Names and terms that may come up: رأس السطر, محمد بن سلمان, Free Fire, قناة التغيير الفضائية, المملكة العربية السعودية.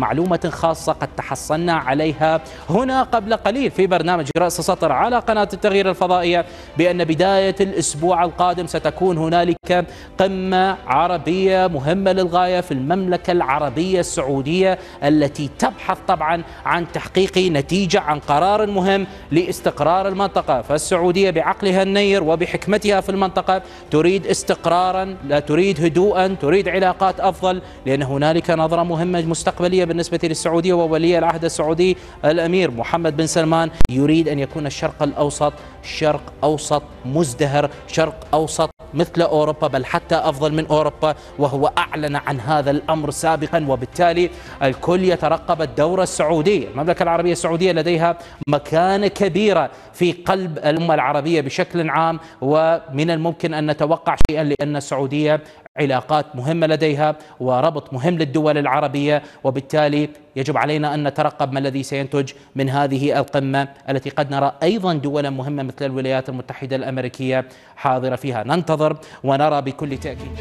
ومعلومة خاصة قد تحصلنا عليها هنا قبل قليل في برنامج رأس السطر على قناة التغيير الفضائية، بأن بداية الأسبوع القادم ستكون هنالك قمة عربية مهمة للغاية في المملكة العربية السعودية التي تبحث طبعا عن تحقيق نتيجة عن قرار مهم لاستقرار المنطقة. فالسعودية بعقلها النير وبحكمتها في المنطقة تريد استقرارا، لا تريد هدوءا، تريد علاقات أفضل، لأن هنالك نظرة مهمة مستقبلية بالنسبة للسعودية. وولي العهد السعودي الأمير محمد بن سلمان يريد أن يكون الشرق الأوسط شرق أوسط مزدهر، شرق أوسط مثل أوروبا بل حتى أفضل من أوروبا، وهو أعلن عن هذا الأمر سابقا، وبالتالي الكل يترقب الدورة السعودية. المملكة العربية السعودية لديها مكانة كبيرة في قلب الأمة العربية بشكل عام، ومن الممكن أن نتوقع شيئا لأن السعودية علاقات مهمة لديها وربط مهم للدول العربية، وبالتالي يجب علينا أن نترقب ما الذي سينتج من هذه القمة التي قد نرى أيضا دولا مهمة مثل الولايات المتحدة الأمريكية حاضرة فيها. ننتظر ونرى بكل تأكيد.